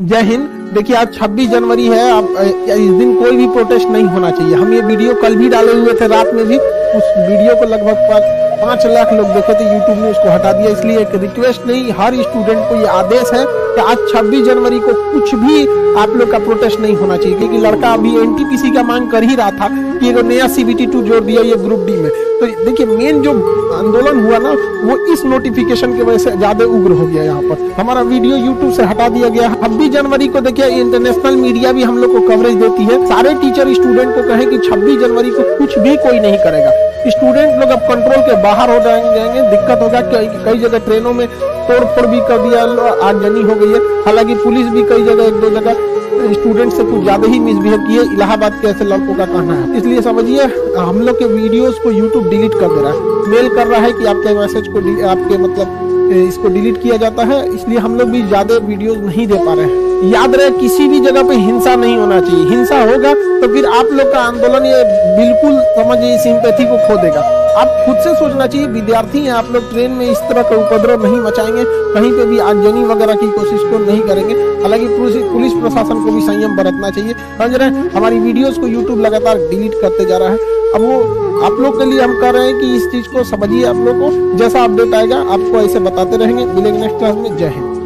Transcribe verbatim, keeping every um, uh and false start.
जय हिंद। देखिए आज छब्बीस जनवरी है, आप इस दिन कोई भी प्रोटेस्ट नहीं होना चाहिए। हम ये वीडियो कल भी डाले हुए थे, रात में भी। उस वीडियो को लगभग पाँच लाख लोग देखे थे, यूट्यूब ने उसको हटा दिया। इसलिए एक रिक्वेस्ट नहीं, हर स्टूडेंट को ये आदेश है कि आज छब्बीस जनवरी को कुछ भी आप लोग का प्रोटेस्ट नहीं होना चाहिए, क्योंकि लड़का अभी एनटीपीसी का मांग कर ही रहा था कि एक नया सीबीटी टू जोड़ दिया ये ग्रुप डी में। तो देखिए मेन जो आंदोलन हुआ ना, वो इस नोटिफिकेशन की वजह से ज्यादा उग्र हो गया। यहाँ पर हमारा वीडियो यूट्यूब से हटा दिया गया। छब्बीस जनवरी को देखिए इंटरनेशनल मीडिया भी हम लोग को कवरेज देती है। सारे टीचर स्टूडेंट को कहें कि छब्बीस जनवरी को कुछ भी कोई नहीं करेगा। स्टूडेंट लोग अब कंट्रोल के बाहर हो जाएंगे, दिक्कत होगा। कई जगह ट्रेनों में तोड़ फोड़ भी कर दिया, आगजनी हो गई है। हालांकि पुलिस भी कई जगह एक दो जगह स्टूडेंट से कुछ ज्यादा ही मिसबिहेव किए, इलाहाबाद के ऐसे लड़कों का कहना है। इसलिए समझिए हम लोग के वीडियोस को यूट्यूब डिलीट कर दे रहा है, मेल कर रहा है कि आपके मैसेज को आपके मतलब इसको डिलीट किया जाता है। इसलिए हम लोग भी ज्यादा वीडियोस नहीं दे पा रहे हैं। याद रहे किसी भी जगह पे हिंसा नहीं होना चाहिए। हिंसा होगा तो फिर आप लोग का आंदोलन ये बिल्कुल समझिए सिंपैथी को खो देगा। आप खुद से सोचना चाहिए, विद्यार्थी हैं आप लोग, ट्रेन में इस तरह का उपद्रव नहीं मचाएंगे, कहीं पे भी आगजनी वगैरह की कोशिश को नहीं करेंगे। हालांकि पुलिस प्रशासन को भी संयम बरतना चाहिए। समझ रहे हैं, हमारी वीडियोस को यूट्यूब लगातार डिलीट करते जा रहा है। अब वो आप लोग के लिए हम कह रहे हैं कि इस चीज को समझिए। आप लोग को जैसा अपडेट आएगा आपको ऐसे बताते रहेंगे। मिलेंगे नेक्स्ट क्लास में। जय हिंद।